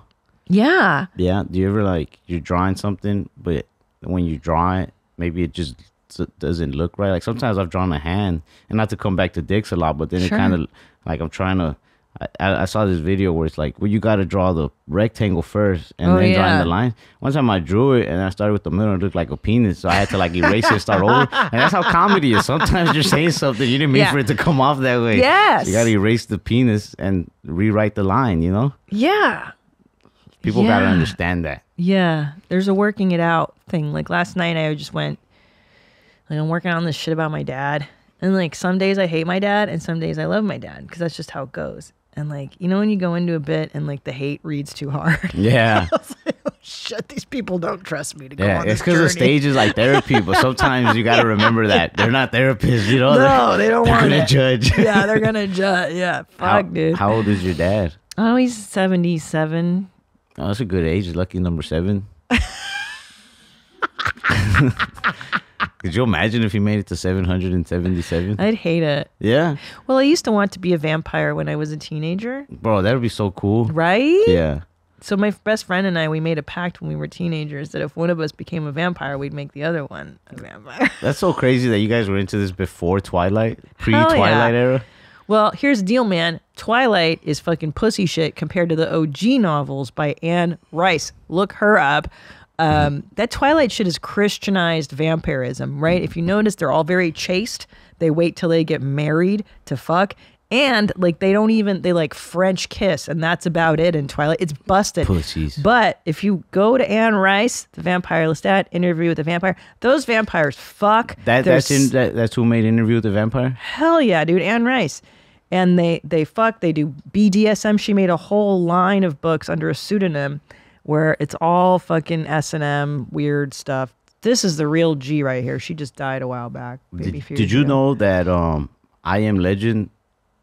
Yeah. Yeah. Do you ever like you're drawing something, but when you draw it, maybe it just doesn't look right? Like sometimes I've drawn a hand, and not to come back to dicks a lot, but then sure. it kind of like I'm trying to. I, I saw this video where it's like, well, you got to draw the rectangle first and oh, then yeah. drawing the line. One time I drew it and I started with the middle and it looked like a penis. So I had to like erase it and start over. And that's how comedy is. Sometimes you're saying something you didn't mean yeah. for it to come off that way. Yes. So you got to erase the penis and rewrite the line, you know? Yeah. People yeah. got to understand that. Yeah. There's a working it out thing. Like last night I just went, like I'm working on this shit about my dad. And like some days I hate my dad and some days I love my dad because that's just how it goes. And like, you know, when you go into a bit and like the hate reads too hard. Yeah. I was like, oh, shit, these people don't trust me to go yeah, on this journey. Yeah, it's because the stage is like therapy, but sometimes you got to yeah, remember that. They're not therapists, you know? No, they don't want to. They're going to judge. Yeah, they're going to judge. Yeah, fuck, how, dude. How old is your dad? Oh, he's seventy-seven. Oh, that's a good age. Lucky number seven. Could you imagine if he made it to seven hundred seventy-seven? I'd hate it. Yeah. Well, I used to want to be a vampire when I was a teenager. Bro, that would be so cool. Right? Yeah. So my best friend and I, we made a pact when we were teenagers that if one of us became a vampire, we'd make the other one a vampire. That's so crazy that you guys were into this before Twilight, pre-Twilight yeah. era. Well, here's the deal, man. Twilight is fucking pussy shit compared to the O G novels by Anne Rice. Look her up. Um, that Twilight shit is Christianized vampirism, right? If you notice, they're all very chaste. They wait till they get married to fuck. And like, they don't even, they like French kiss and that's about it in Twilight. It's busted. Pussies. But if you go to Anne Rice, The Vampire Lestat, Interview with the Vampire, those vampires fuck. That, that's, in, that, that's who made Interview with the Vampire? Hell yeah, dude. Anne Rice. And they, they fuck, they do B D S M. She made a whole line of books under a pseudonym where it's all fucking S and M weird stuff. This is the real G right here. She just died a while back. Maybe did did you ago. know that um, I Am Legend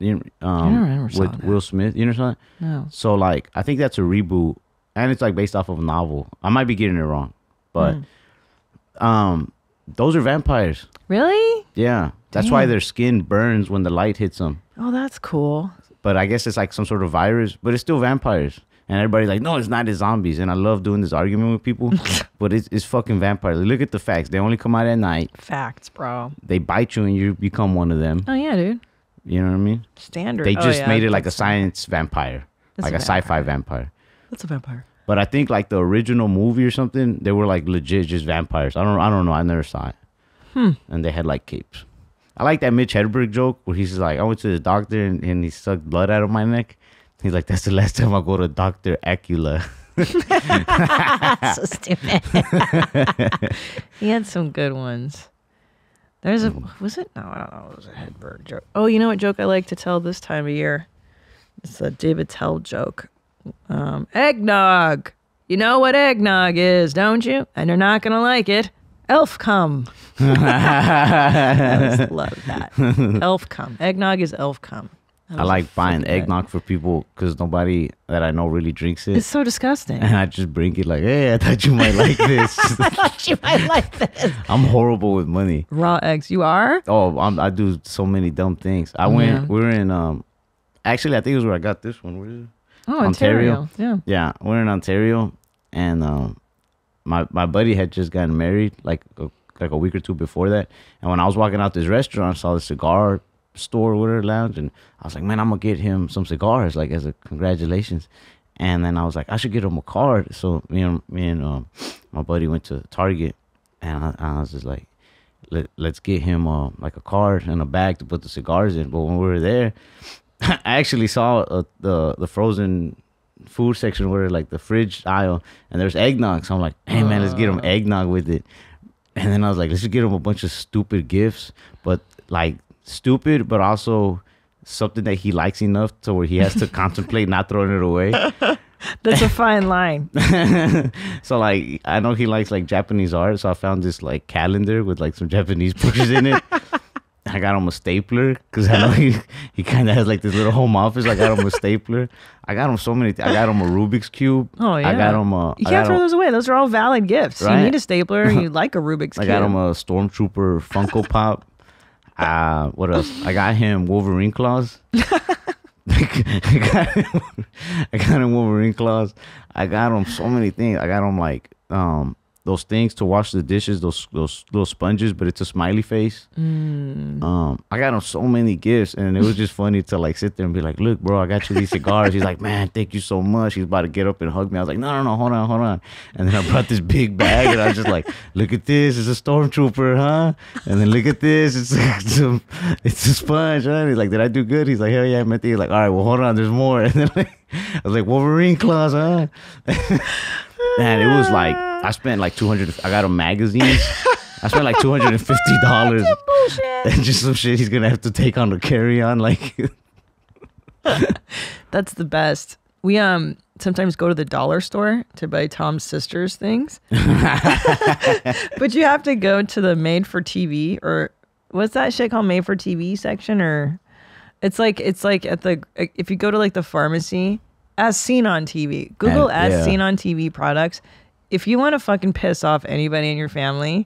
um, I with that. Will Smith? You know something? No. So like, I think that's a reboot, and it's like based off of a novel. I might be getting it wrong, but mm. um, those are vampires. Really? Yeah. That's Damn. why their skin burns when the light hits them. Oh, that's cool. But I guess it's like some sort of virus, but it's still vampires. And everybody's like, no, it's not, it's zombies. And I love doing this argument with people, but it's, it's fucking vampires. Look at the facts. They only come out at night. Facts, bro. They bite you and you become one of them. Oh, yeah, dude. You know what I mean? Standard. They just oh, yeah. made it like a science vampire, like a, a sci-fi vampire. That's a vampire. But I think like the original movie or something, they were like legit just vampires. I don't, I don't know. I never saw it. Hmm. And they had like capes. I like that Mitch Hedberg joke where he's like, I went to the doctor and, and he sucked blood out of my neck. He's like, that's the last time I go to Doctor Ecula. So stupid. He had some good ones. There's a, was it? No, I don't know. It was a Hedberg joke. Oh, you know what joke I like to tell this time of year? It's a David Tell joke. Um, eggnog. You know what eggnog is, don't you? And you're not going to like it. Elf cum. I always love that. Elf cum. Eggnog is elf cum. I like buying eggnog for people because nobody that I know really drinks it. It's so disgusting. And I just bring it like, hey, I thought you might like this. I thought you might like this. I'm horrible with money. Raw eggs. You are? Oh, I'm, I do so many dumb things. I went, yeah. we were in, um, actually, I think it was where I got this one. Where is it? Oh, Ontario. Ontario. Yeah. Yeah. We're in Ontario. And um, my, my buddy had just gotten married like a, like a week or two before that. And when I was walking out this restaurant, I saw the cigar store with her lounge, and I was like, man, I'm gonna get him some cigars, like as a congratulations. And then I was like, I should get him a card. So me and me and um, my buddy went to Target, and I, I was just like, Let, let's get him uh, like a card and a bag to put the cigars in. But when we were there, I actually saw uh, the the frozen food section where like the fridge aisle, and there's eggnog. So I'm like, hey man, let's get him eggnog with it. And then I was like, let's just get him a bunch of stupid gifts, but like stupid, but also something that he likes enough to where he has to contemplate not throwing it away. That's a fine line. So like, I know he likes like Japanese art, so I found this like calendar with like some Japanese pictures in it. I got him a stapler because I know he, he kind of has like this little home office. I got him a stapler. I got him so many things. I got him a Rubik's Cube. Oh, yeah. I got him a... You can't throw those away. Those are all valid gifts. Right? You need a stapler. You like a Rubik's Cube. I got him a Stormtrooper Funko Pop. Uh, what else? I got him Wolverine claws. I, got him, I got him Wolverine claws. I got him so many things. I got him like um those things to wash the dishes, those those little sponges, but it's a smiley face. Mm. Um, I got him so many gifts, and it was just funny to like sit there and be like, "Look, bro, I got you these cigars." He's like, "Man, thank you so much." He's about to get up and hug me. I was like, "No, no, no, hold on, hold on." And then I brought this big bag, and I was just like, "Look at this, it's a stormtrooper, huh?" And then look at this, it's it's a, it's a sponge, huh? And he's like, "Did I do good?" He's like, "Hell yeah, I meant it." He's like, "All right, well, hold on, there's more." And then like, I was like, "Wolverine claws, huh?" Man, it was like, I spent like two hundred, I got him magazines. I spent like two hundred fifty dollars. And just some shit he's going to have to take on or carry on. Like, that's the best. We um sometimes go to the dollar store to buy Tom's sister's things. But you have to go to the made for T V, or what's that shit called, made for T V section? Or it's like, it's like at the, if you go to like the pharmacy, as seen on T V, Google and, yeah. as seen on T V products. If you want to fucking piss off anybody in your family,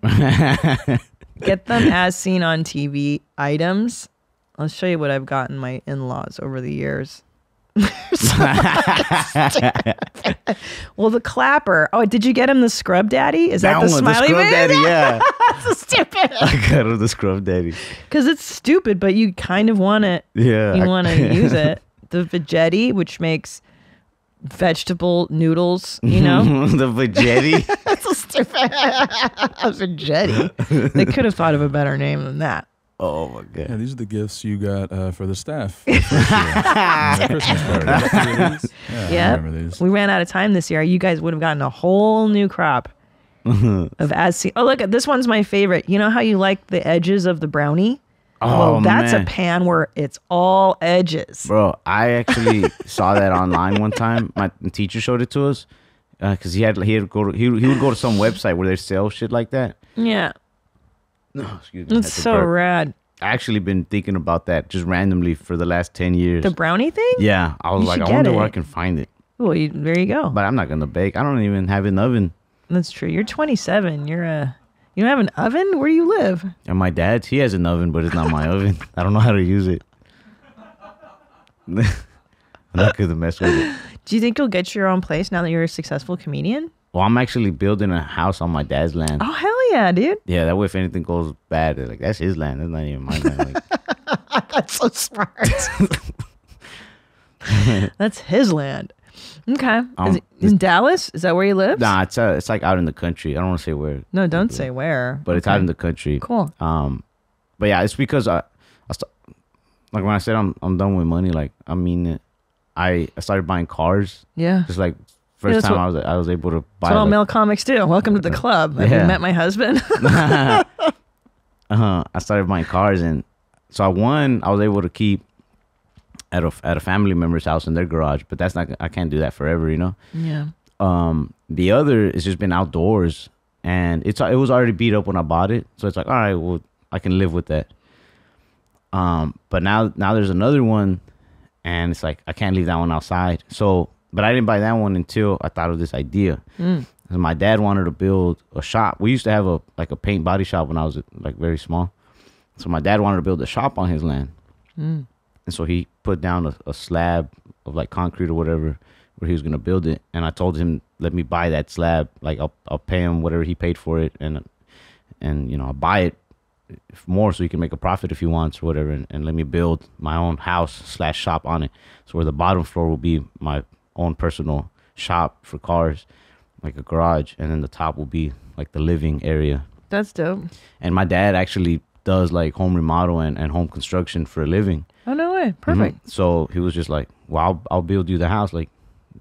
get them as seen on T V items. I'll show you what I've gotten my in-laws over the years. Well, the clapper. Oh, did you get him the Scrub Daddy? Is that, that the one, smiley the Scrub Daddy? Yeah. That's so stupid. I got him the Scrub Daddy. Because it's stupid, but you kind of want it. Yeah. You want to use it. The Vegetti, which makes vegetable noodles, you know. The Vegetti. That's so stupid. Vegetti. They could have thought of a better name than that. Oh my god! Yeah, these are the gifts you got uh, for the staff. For the Christmas party. Yeah, yep. We ran out of time this year. You guys would have gotten a whole new crop of as seen. Oh look, this one's my favorite. You know how you like the edges of the brownie? Oh, well, that's man. a pan where it's all edges. Bro, I actually saw that online one time. My teacher showed it to us because uh, he had he had go to, he, he would go to some website where they sell shit like that. Yeah. No, excuse me. It's so burp. rad. I actually been thinking about that just randomly for the last ten years. The brownie thing? Yeah, I was you like, I wonder it. where I can find it. Well, you, there you go. But I'm not gonna bake. I don't even have an oven. That's true. You're twenty-seven. You're a. You don't have an oven? Where do you live? And my dad's, he has an oven, but it's not my oven. I don't know how to use it. I'm not going to mess with it. Do you think you'll get your own place now that you're a successful comedian? Well, I'm actually building a house on my dad's land. Oh, hell yeah, dude. Yeah, that way if anything goes bad, they're like, that's his land. That's not even my land. Like, that's so smart. That's his land. Okay. Um, is it in Dallas? Is that where you live? Nah, it's uh, it's like out in the country. I don't want to say where. No, don't say where. But okay. It's out in the country. Cool. Um, but yeah, it's because I, I st like when I said I'm I'm done with money. Like I mean, I I started buying cars. Yeah. Just like first yeah, time what, I was I was able to buy. That's what all like, male comics do. Welcome to the club. Yeah. Have you met my husband? uh huh. I started buying cars, and so I won. I was able to keep. At a, at a family member's house in their garage, but that's not, I can't do that forever, you know? Yeah. Um, the other is just been outdoors, and it's it was already beat up when I bought it, so it's like, all right, well, I can live with that. Um, but now now there's another one And it's like, I can't leave that one outside. So, but I didn't buy that one until I thought of this idea. Mm. And my dad wanted to build a shop. We used to have a like a paint body shop when I was like very small. So my dad wanted to build a shop on his land. Mm. And so he put down a, a slab of like concrete or whatever where he was going to build it. And I told him, let me buy that slab. Like I'll, I'll pay him whatever he paid for it. And, and you know, I'll buy it more so he can make a profit if he wants or whatever. And, and let me build my own house slash shop on it. So where the bottom floor will be my own personal shop for cars, like a garage. And then the top will be like the living area. That's dope. And my dad actually does like home remodel and, and home construction for a living. Oh, no way. Perfect. Mm-hmm. So he was just like, well, I'll, I'll build you the house. Like,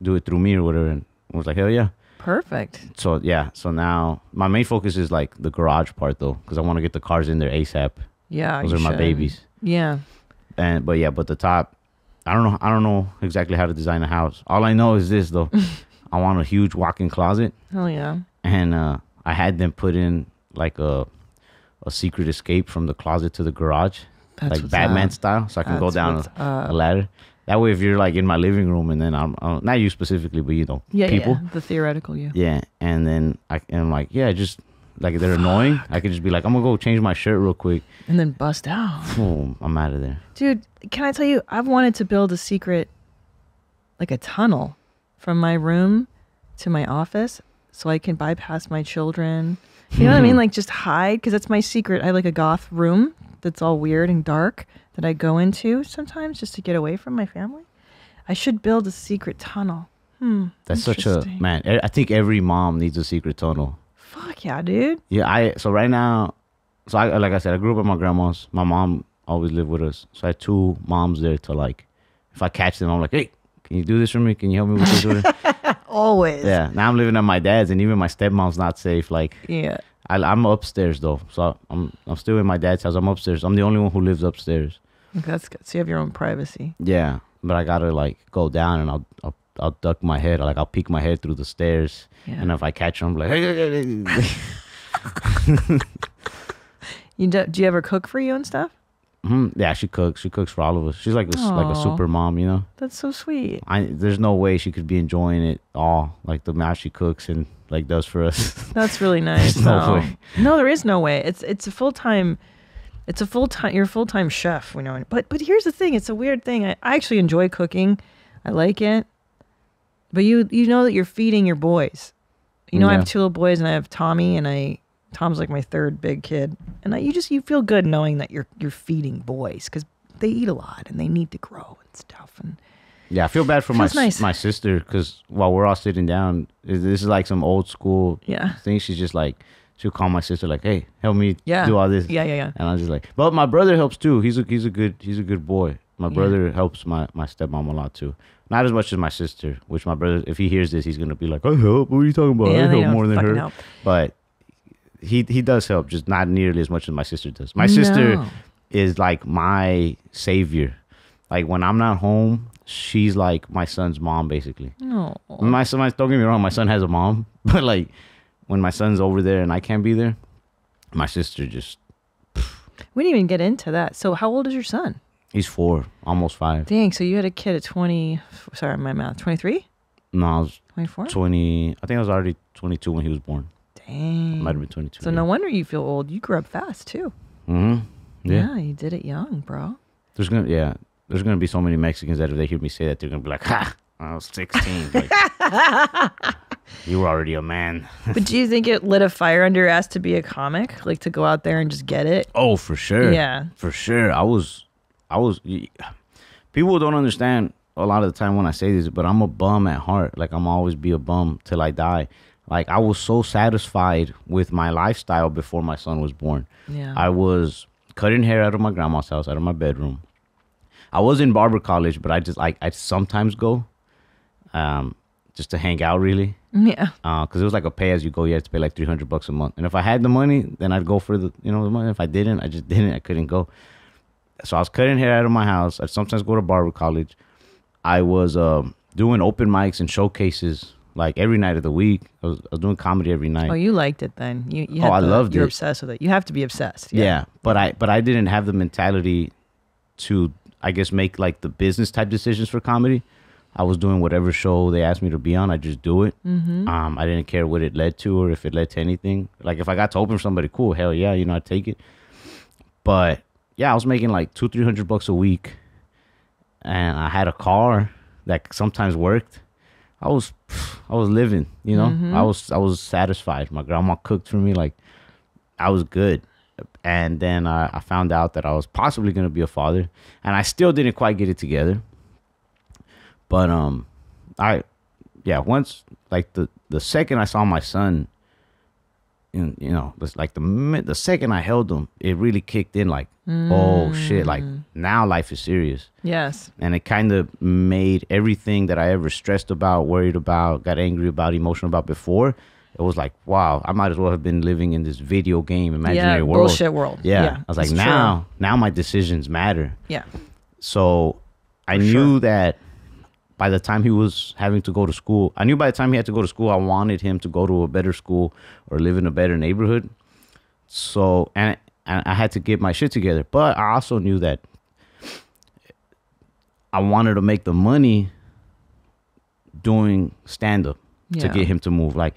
do it through me or whatever. And I was like, hell yeah. Perfect. So, yeah. So now my main focus is like the garage part though, because I want to get the cars in there ASAP. Yeah. Those are should. my babies. Yeah. And, but yeah, but the top, I don't know. I don't know exactly how to design a house. All I know is this though. I want a huge walk-in closet. Hell yeah. And uh, I had them put in like a, a secret escape from the closet to the garage. That's like Batman up. style. So I can That's go down a, a ladder. That way, if you're like in my living room, and then I'm, I'm not you specifically, but you know, yeah, people, yeah, the theoretical you, yeah, and then I and I'm like, yeah, just like they're Fuck. annoying. I could just be like, I'm gonna go change my shirt real quick, and then bust out. Boom, I'm out of there, dude. Can I tell you? I've wanted to build a secret, like a tunnel, from my room to my office, so I can bypass my children. You know what I mean? Like just hide, because that's my secret. I have like a goth room that's all weird and dark that I go into sometimes just to get away from my family. I should build a secret tunnel. Hmm. That's such a, man, I think every mom needs a secret tunnel. Fuck yeah, dude. Yeah, I, so right now, so I, like I said, I grew up at my grandma's. My mom always lived with us. So I had two moms there to like, if I catch them, I'm like, hey, can you do this for me? Can you help me with this? Always. Yeah, now I'm living at my dad's and even my stepmom's not safe. Like, yeah. I, I'm upstairs though, so I'm I'm still in my dad's house. I'm upstairs. I'm the only one who lives upstairs. That's good. So you have your own privacy. Yeah, but I gotta like go down and I'll I'll, I'll duck my head. Like I'll peek my head through the stairs, yeah. and if I catch them, I'm like, hey. You do, do you ever cook for you and stuff? Mm-hmm. Yeah, she cooks. She cooks for all of us. She's like a, like a super mom, you know. That's so sweet. I there's no way she could be enjoying it all, like the amount she cooks and like does for us. That's really nice. no, way. no, there is no way. It's it's a full time. It's a full time. You're a full time chef. We know, but but here's the thing. It's a weird thing. I, I actually enjoy cooking. I like it. But you you know that you're feeding your boys. You know, yeah. I have two little boys, and I have Tommy, and I. Tom's like my third big kid, and I, you just you feel good knowing that you're you're feeding boys because they eat a lot and they need to grow and stuff. And yeah, I feel bad for my nice. my sister because while we're all sitting down, this is like some old school yeah. thing. She's just like she'll call my sister like, "Hey, help me yeah. do all this." Yeah, yeah, yeah. And I'm just like, but my brother helps too. He's a he's a good he's a good boy. My brother yeah. helps my my stepmom a lot too. Not as much as my sister, which my brother, if he hears this, he's gonna be like, "I help. What are you talking about? Yeah, I help more than her." Help. But He he does help, just not nearly as much as my sister does. My no. sister is like my savior. Like when I'm not home, she's like my son's mom, basically. No, my son. Don't get me wrong, my son has a mom, but like when my son's over there and I can't be there, my sister just. Pff. We didn't even get into that. So how old is your son? He's four, almost five. Dang! So you had a kid at twenty. Sorry, my math. Twenty-three. No, I was twenty-four. Twenty. I think I was already twenty-two when he was born. Dang. Might have been twenty-two. So yeah. No wonder you feel old. You grew up fast too. Mm-hmm. Yeah. Yeah, you did it young, bro. There's gonna yeah, there's gonna be so many Mexicans that if they hear me say that, they're gonna be like, "Ha! I was sixteen. Like, you were already a man." But do you think it lit a fire under your ass to be a comic, like to go out there and just get it? Oh, for sure. Yeah, for sure. I was, I was. People don't understand a lot of the time when I say this, but I'm a bum at heart. Like I'm always be a bum till I die. Like, I was so satisfied with my lifestyle before my son was born. Yeah. I was cutting hair out of my grandma's house, out of my bedroom. I was in barber college, but I just, like, I'd sometimes go um, just to hang out, really. Yeah. Because uh, it was like a pay-as-you-go. You had to pay, like, three hundred bucks a month. And if I had the money, then I'd go for the, you know, the money. If I didn't, I just didn't. I couldn't go. So I was cutting hair out of my house. I'd sometimes go to barber college. I was um, doing open mics and showcases. Like every night of the week, I was, I was doing comedy every night. Oh, you liked it then? You, you had oh, I the, loved you're it. You're obsessed with it. You have to be obsessed. Yeah. yeah, but I but I didn't have the mentality to I guess, make like the business type decisions for comedy. I was doing whatever show they asked me to be on. I just do it. Mm-hmm. Um, I didn't care what it led to or if it led to anything. Like if I got to open for somebody, cool, hell yeah, you know, I take it. But yeah, I was making like two, three hundred bucks a week, and I had a car that sometimes worked. I was, I was living, you know. Mm-hmm. I was, I was satisfied. My grandma cooked for me, like I was good. And then I, I found out that I was possibly going to be a father, and I still didn't quite get it together. But um, I, yeah, once like the the second I saw my son, and you know, like the the second I held him, it really kicked in. Like, mm. oh shit! Like now life is serious. Yes. And it kind of made everything that I ever stressed about, worried about, got angry about, emotional about before. It was like, wow, I might as well have been living in this video game, imaginary yeah, world. Bullshit world. Yeah. yeah I was like, now, true. now my decisions matter. Yeah. So I For knew sure. that. By the time he was having to go to school, I knew by the time he had to go to school, I wanted him to go to a better school or live in a better neighborhood. So, and, and I had to get my shit together. But I also knew that I wanted to make the money doing stand-up yeah. to get him to move. Like,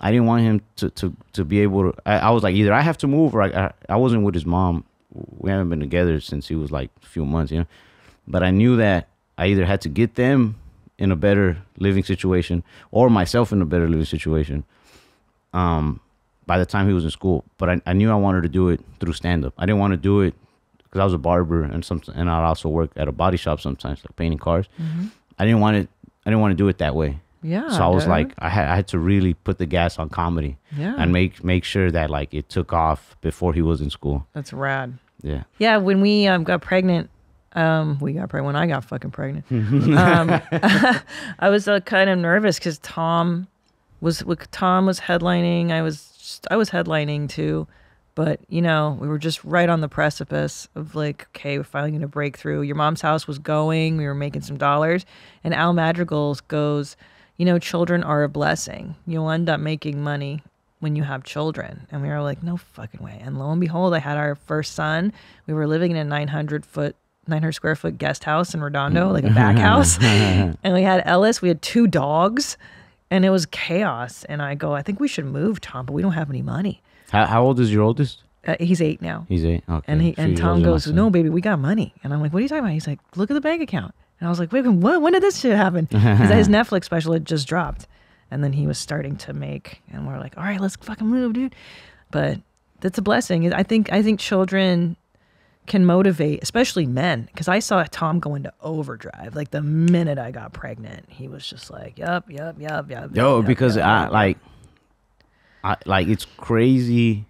I didn't want him to, to, to be able to, I, I was like, either I have to move or I, I, I wasn't with his mom. We haven't been together since he was like a few months, you know. But I knew that I either had to get them in a better living situation or myself in a better living situation um, by the time he was in school. But I, I knew I wanted to do it through stand-up. I didn't want to do it because I was a barber and some, and I'd also work at a body shop sometimes, like painting cars. Mm-hmm. I didn't want it. I didn't want to do it that way. Yeah. So I was dude. like, I had, I had to really put the gas on comedy yeah. and make make sure that like it took off before he was in school. That's rad. Yeah. Yeah. When we um, got pregnant. Um, we got pregnant when I got fucking pregnant. um, I was uh, kind of nervous because Tom was Tom was headlining. I was just, I was headlining too, but you know we were just right on the precipice of like, okay, we're finally gonna break through. Your Mom's House was going. We were making some dollars, and Al Madrigal goes, you know, children are a blessing. You'll end up making money when you have children. And we were like, no fucking way. And lo and behold, I had our first son. We were living in a nine hundred foot. nine hundred square foot guest house in Redondo, like a back house. And we had Ellis, we had two dogs, and it was chaos. And I go, I think we should move, Tom, but we don't have any money. How, how old is your oldest? Uh, he's eight now. He's eight. Okay. And, he, and Tom goes, no, baby, we got money. And I'm like, what are you talking about? He's like, look at the bank account. And I was like, wait, what? When did this shit happen? Because his Netflix special had just dropped. And then he was starting to make, and we're like, all right, let's fucking move, dude. But that's a blessing. I think, I think children can motivate, especially men, because I saw Tom go into overdrive. Like the minute I got pregnant, he was just like, "Yup, yup, yup, yup." Yo, yup, because yup, I yup. like, I like it's crazy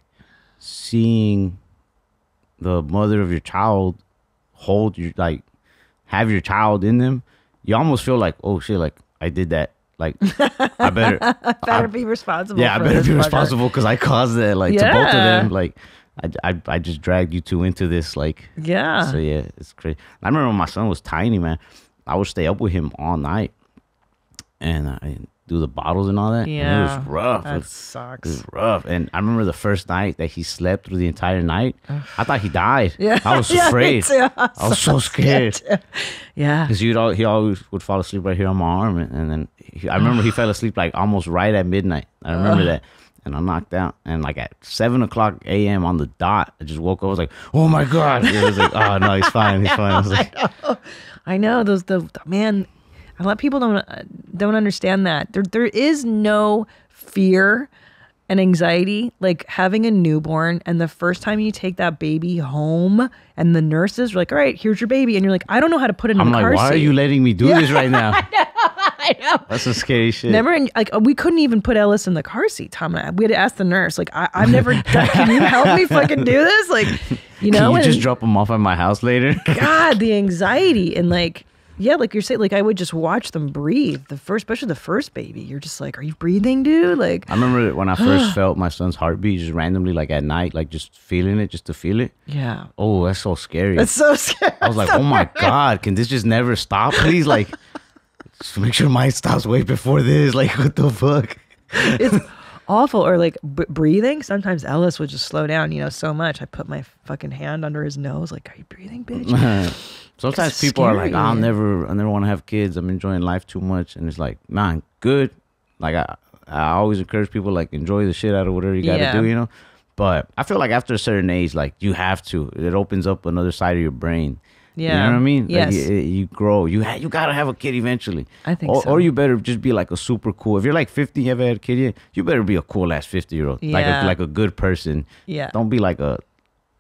seeing the mother of your child hold your like, have your child in them. You almost feel like, oh shit, like I did that. Like I better, I better I, be responsible. Yeah, for I better this be mother. responsible because I caused that. Like yeah. to both of them, like. I, I, I just dragged you two into this, like, yeah. So, yeah, it's crazy. I remember when my son was tiny, man, I would stay up with him all night and I do the bottles and all that. Yeah. And it was rough. That it, sucks. It was rough. And I remember the first night that he slept through the entire night, I thought he died. Yeah. I was afraid. Yeah, I was so, so scared. scared yeah. Because he always would fall asleep right here on my arm. And, and then he, I remember he fell asleep, like, almost right at midnight. I remember that. And I'm knocked out. And like at seven o'clock A M on the dot, I just woke up. I was like, oh my God. It was like, oh no, he's fine. He's fine. I was like, I know. I know. Those, the, the man, a lot of people don't, uh, don't understand that. There, there is no fear and anxiety like having a newborn. And the first time you take that baby home and the nurses are like, all right, here's your baby. And you're like, I don't know how to put it in I'm the like, car seat. I'm like, why are you letting me do yeah. this right now? I know. I know. That's some scary shit. Never, in, like we couldn't even put Ellis in the car seat, Tom and I. We had to ask the nurse, like, I, I've never done, can you help me fucking do this? Like, you know, can you and, just drop him off at my house later? God, the anxiety and like, yeah, like you're saying, like I would just watch them breathe. The first, especially the first baby, you're just like, are you breathing, dude? Like, I remember when I first felt my son's heartbeat, just randomly, like at night, like just feeling it, just to feel it. Yeah. Oh, that's so scary. That's so scary. I was like, so oh my scary. God, can this just never stop? Please, like. Just make sure mine stops way before this. Like, what the fuck? It's awful. Or like b breathing. Sometimes Ellis would just slow down, you know, so much. I put my fucking hand under his nose. Like, are you breathing, bitch? Sometimes it's people scary. are like, I'll never, I never want to have kids. I'm enjoying life too much. And it's like, nah, I'm good. Like, I, I always encourage people, like, enjoy the shit out of whatever you got to yeah. do, you know? But I feel like after a certain age, like, you have to. It opens up another side of your brain. Yeah. You know what I mean? Yes. Like, you, you grow. You ha you got to have a kid eventually. I think or, so. Or you better just be, like, a super cool. If you're, like, fifty, you ever had a kid yet? You better be a cool-ass fifty-year-old. Yeah. Like a, like a good person. Yeah. Don't be, like, a,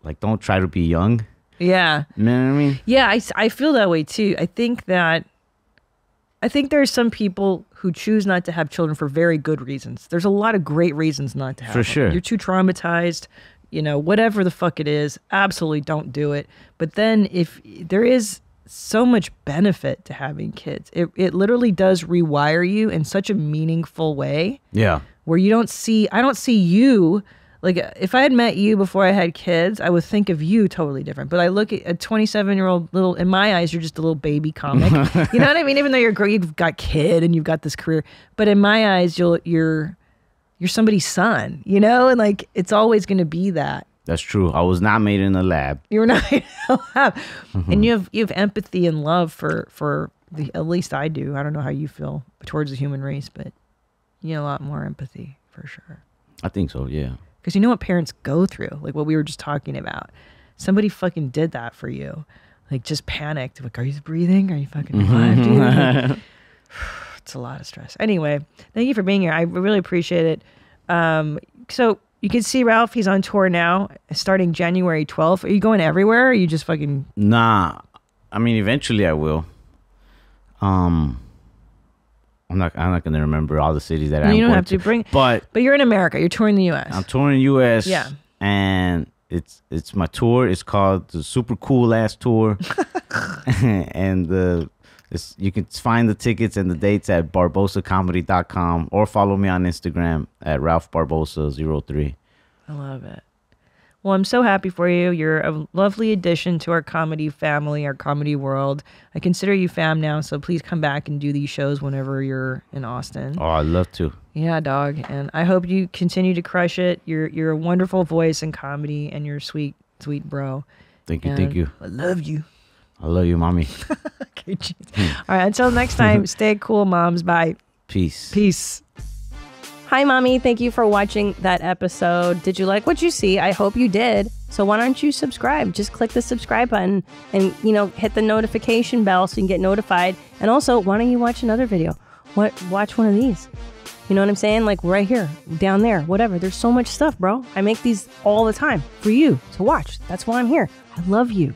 like, don't try to be young. Yeah. You know what I mean? Yeah, I, I feel that way, too. I think that, I think there are some people who choose not to have children for very good reasons. There's a lot of great reasons not to have For them. sure. You're too traumatized, you know, whatever the fuck it is, absolutely don't do it. But then if there is so much benefit to having kids, it, it literally does rewire you in such a meaningful way. Yeah. Where you don't see, I don't see you. Like, if I had met you before I had kids, I would think of you totally different. But I look at a twenty-seven-year-old little, in my eyes, you're just a little baby comic. You know what I mean? Even though you're great, you've got kid and you've got this career. But in my eyes, you'll, you're you're somebody's son, you know? And, like, it's always going to be that. That's true. I was not made in a lab. You were not made in a lab. Mm-hmm. And you have, you have empathy and love for, for the, at least I do. I don't know how you feel towards the human race, but you have a lot more empathy for sure. I think so, yeah. Because you know what parents go through, like what we were just talking about. Somebody fucking did that for you. Like, just panicked. Like, are you breathing? Are you fucking alive, dude? Like, it's a lot of stress. Anyway, thank you for being here. I really appreciate it. Um, so you can see Ralph. He's on tour now, starting January twelfth. Are you going everywhere? Or are you just fucking... Nah. I mean, eventually I will. Um... I'm not. I'm not gonna remember all the cities that no, I. You don't have to, to bring. But but you're in America. You're touring the U S I'm touring U S Yeah. And it's it's my tour. It's called the Super Cool Ass Tour. And the it's, you can find the tickets and the dates at barbosa comedy dot com or follow me on Instagram at Ralph Barbosa zero three. I love it. Well, I'm so happy for you. You're a lovely addition to our comedy family, our comedy world. I consider you fam now, so please come back and do these shows whenever you're in Austin. Oh, I'd love to. Yeah, dog. And I hope you continue to crush it. You're you're a wonderful voice in comedy, and you're a sweet, sweet bro. Thank you, and thank you. I love you. I love you, mommy. Okay, geez. All right, until next time, stay cool, moms. Bye. Peace. Peace. Hi, Mommy. Thank you for watching that episode. Did you like what you see? I hope you did. So why don't you subscribe? Just click the subscribe button and, you know, hit the notification bell so you can get notified. And also, why don't you watch another video? What? Watch one of these. You know what I'm saying? Like right here, down there, whatever. There's so much stuff, bro. I make these all the time for you to watch. That's why I'm here. I love you.